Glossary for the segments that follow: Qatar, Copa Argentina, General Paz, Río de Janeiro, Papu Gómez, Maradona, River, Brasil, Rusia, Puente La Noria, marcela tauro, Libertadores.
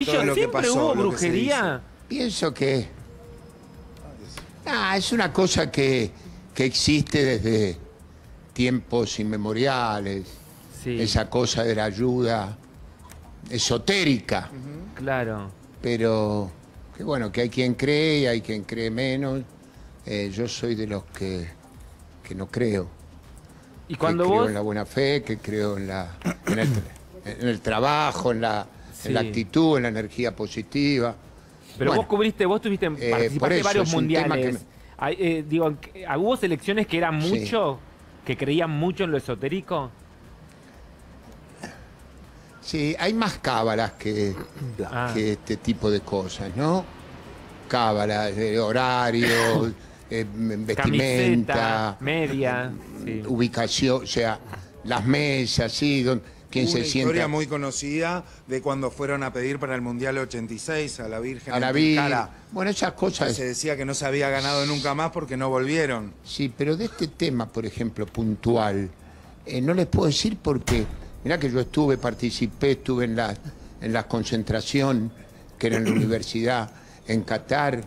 ¿Siempre hubo brujería? Pienso que... es una cosa que existe desde tiempos inmemoriales. Sí. Esa cosa de la ayuda esotérica. Claro. Pero que bueno, que hay quien cree y hay quien cree menos. Yo soy de los que no creo. ¿Y cuando vos? Que creo en la buena fe, que creo en el trabajo, en la actitud, en la energía positiva. Pero bueno, vos tuviste participaste de varios mundiales. ¿Hubo selecciones que eran mucho, que creían mucho en lo esotérico? Sí, hay más cábalas que este tipo de cosas, ¿no? Cábalas, horarios, vestimenta, media, ubicación, o sea, las mesas, una historia muy conocida de cuando fueron a pedir para el Mundial 86 a la Virgen. A la Virgen. Bueno, esas cosas. Se decía que no se había ganado nunca más porque no volvieron. Sí, pero de este tema, por ejemplo, puntual, no les puedo decir porque... Mirá que yo participé en la concentración, que era en la universidad, en Qatar,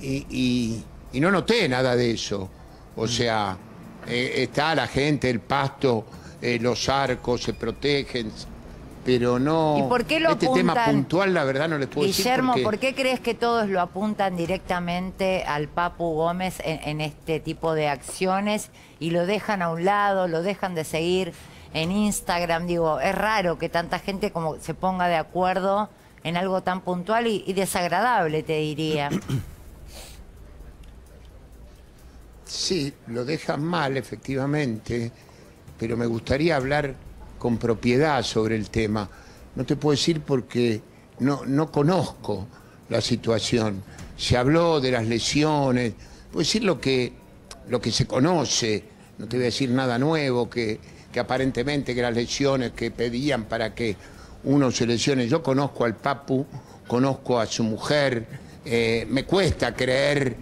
y no noté nada de eso. O sea, está la gente, el pasto... los arcos se protegen, pero no... ¿Y por qué lo apuntan? Este tema puntual, la verdad, no les puedo decir. Guillermo, ¿por qué crees que todos lo apuntan directamente al Papu Gómez en este tipo de acciones y lo dejan a un lado, lo dejan de seguir en Instagram? Digo, es raro que tanta gente como se ponga de acuerdo en algo tan puntual y desagradable, te diría. Sí, lo dejan mal, efectivamente. Pero me gustaría hablar con propiedad sobre el tema. No te puedo decir porque no conozco la situación. Se habló de las lesiones. Puedo decir lo que se conoce. No te voy a decir nada nuevo, que aparentemente que las lesiones que pedían para que uno se lesione. Yo conozco al Papu, conozco a su mujer. Me cuesta creer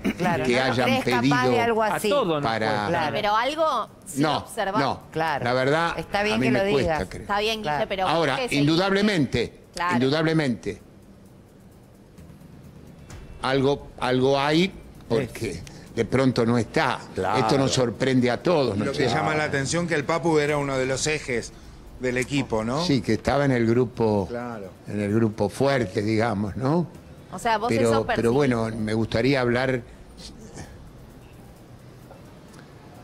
que hayan pedido algo así. Pero algo sin observar. La verdad, está bien, a mí que me lo cuesta creer. Está bien, Guille, pero ahora, indudablemente, algo hay porque de pronto no está. Esto nos sorprende a todos. Lo que llama la atención que el Papu era uno de los ejes del equipo, ¿no? Sí, que estaba en el grupo, en el grupo fuerte, digamos, ¿no? O sea, vos eso percibís. Pero bueno, me gustaría hablar...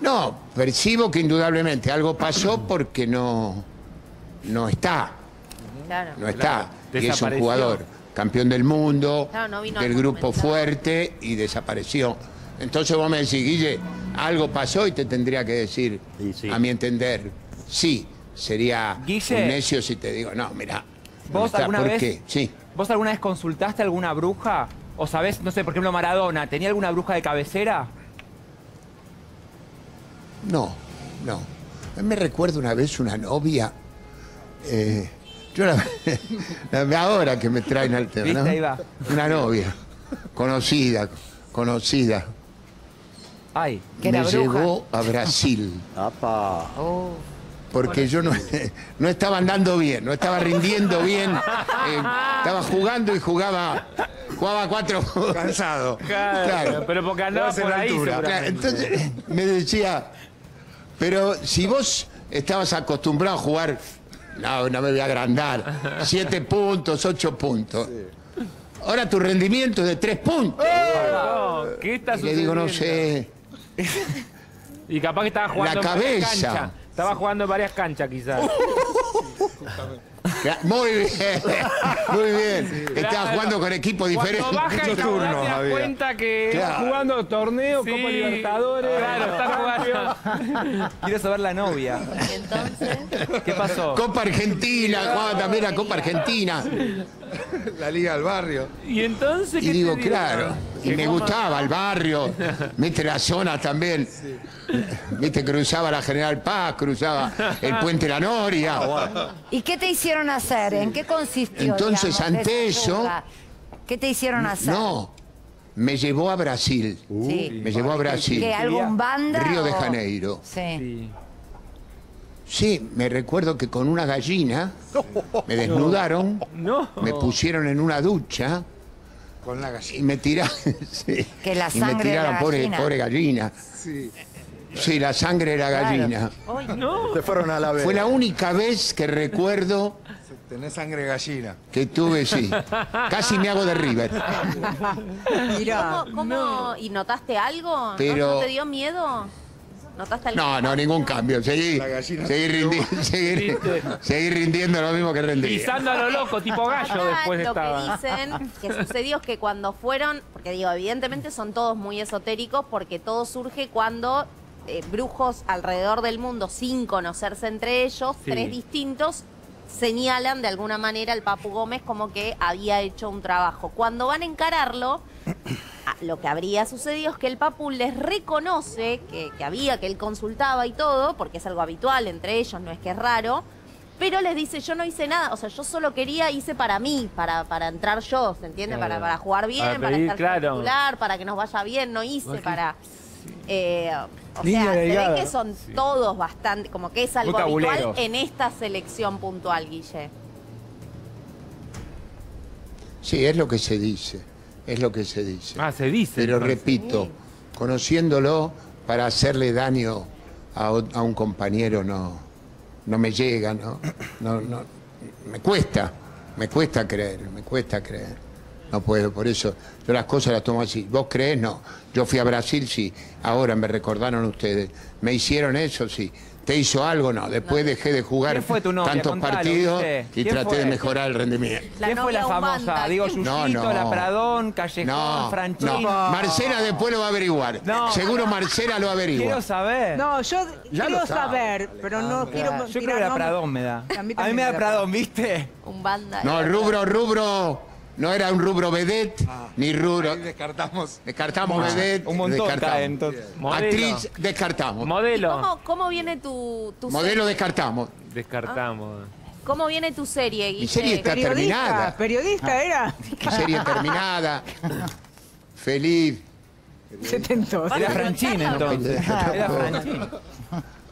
No, percibo que indudablemente algo pasó porque no está. No está. Y es un jugador campeón del mundo, del grupo fuerte, y desapareció. Entonces vos me decís, Guille, algo pasó, y te tendría que decir, a mi entender, sería un necio si te digo, no, mirá. ¿Vos alguna vez? Sí. ¿Vos alguna vez consultaste a alguna bruja? ¿O sabés, no sé, por ejemplo, Maradona, tenía alguna bruja de cabecera? No. Me recuerdo una vez una novia. Yo ahora que me traen al tema, ¿no? Ahí va. Una novia, conocida. Ay, ¿qué era bruja? Me llevó a Brasil. ¡Apa! Oh. Porque yo no estaba andando bien, no estaba rindiendo bien, estaba jugando y jugaba cuatro. Cansado. Claro. Pero porque andaba por ahí. Entonces me decía, pero si vos estabas acostumbrado a jugar, no me voy a agrandar, 7 puntos, 8 puntos. Ahora tu rendimiento es de 3 puntos. ¡Oh! ¿Qué está sucediendo? Le digo, no sé. Y capaz que estaba jugando la cabeza. En la Estaba jugando en varias canchas, quizás. Muy bien. Sí. Estaba jugando con equipos diferentes. Cuando baja el turno, te das cuenta que está jugando torneos, Copa Libertadores. Está jugando. Quiero saber la novia. ¿Y entonces? ¿Qué pasó? Copa Argentina, jugaba también la Copa Argentina. La Liga del Barrio. ¿Y entonces qué? Y digo, y me gustaba el barrio, la zona también. Sí. Cruzaba la General Paz, cruzaba el Puente La Noria. ¿Y qué te hicieron hacer? ¿En qué consistió? Entonces, digamos, ante eso... ¿Qué te hicieron hacer? Me llevó a Brasil. Me llevó a Brasil. ¿Algún banda? Río de Janeiro. Sí. Sí, me recuerdo que con una gallina me desnudaron, me pusieron en una ducha con la gallina y me tiraron, sí, que la sangre y me tiraron, de la pobre gallina. Pobre gallina. Sí. Sí, la sangre de la gallina. Claro. Ay, no. Se fueron a la vez. Fue la única vez que recuerdo. Tenés sangre de gallina. Que tuve, sí. Casi me hago de River. Mirá. ¿Cómo? ¿Y notaste algo? Pero... ¿No te dio miedo? ¿Notaste algo? No, no, ningún cambio. Seguí rindiendo lo mismo que rendí. Pisando a lo loco, tipo gallo. Total, después estaba. Lo que dicen que sucedió es que cuando fueron, porque digo, evidentemente son todos muy esotéricos, porque todo surge cuando brujos alrededor del mundo, sin conocerse entre ellos, sí, tres distintos, señalan de alguna manera al Papu Gómez como que había hecho un trabajo. Cuando van a encararlo, lo que habría sucedido es que el Papu les reconoce que él consultaba y todo, porque es algo habitual entre ellos, no es que es raro, pero les dice, yo no hice nada, o sea, yo solo quería, hice para mí, para entrar yo, ¿se entiende? Claro. Para jugar bien, para estar titular, para que nos vaya bien, no hice para... o sea, se ve que son todos bastante, como que es algo habitual en esta selección puntual, Guille. Sí, es lo que se dice, es lo que se dice. Ah, se dice. Pero repito, conociéndolo, para hacerle daño a un compañero no me llega, no me cuesta creer, No puedo, por eso yo las cosas las tomo así. ¿Vos creés? No. Yo fui a Brasil, sí. Ahora me recordaron ustedes. ¿Me hicieron eso? Sí. ¿Te hizo algo? No. Después dejé de jugar tantos partidos y traté de mejorar el rendimiento. ¿Quién fue la famosa? Digo, Yuyito, La Pradón, Callejón, Franchino. No, Marcela después lo va a averiguar. Seguro Marcela lo averigua. Quiero saber. No, yo quiero saber, pero no quiero... Yo creo que la Pradón me da. A mí me da Pradón, ¿viste? Un banda. No, rubro... No era un rubro vedette, ni rubro... Descartamos vedette. Un montón descartamos. Actriz, descartamos. Modelo. ¿Cómo viene tu modelo serie? Modelo, descartamos. Descartamos. ¿Cómo viene tu serie, Guille? Mi serie está terminada. ¿Periodista era? Mi serie terminada. Feliz. Setentoso. Era Franchini, entonces. Era Franchini.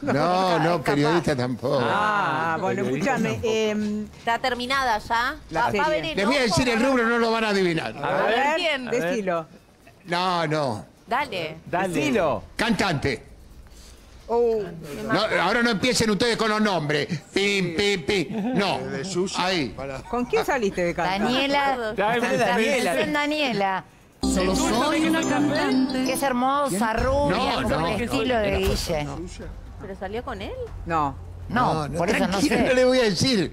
No, periodista tampoco. Ah, bueno, escúchame. ¿Está terminada ya? Va a ver enojo. Les voy a decir el rubro, no lo van a adivinar. A ver, ¿quién? Decilo. No. Dale. Decilo. Cantante. No, ahora no empiecen ustedes con los nombres. Pim. No. Ahí. ¿Con quién saliste de cantante? Daniela. Solo soy una cantante. Que es hermosa, rubia, con el estilo de Guille. ¿Pero salió con él? No. Por eso no sé. No le voy a decir.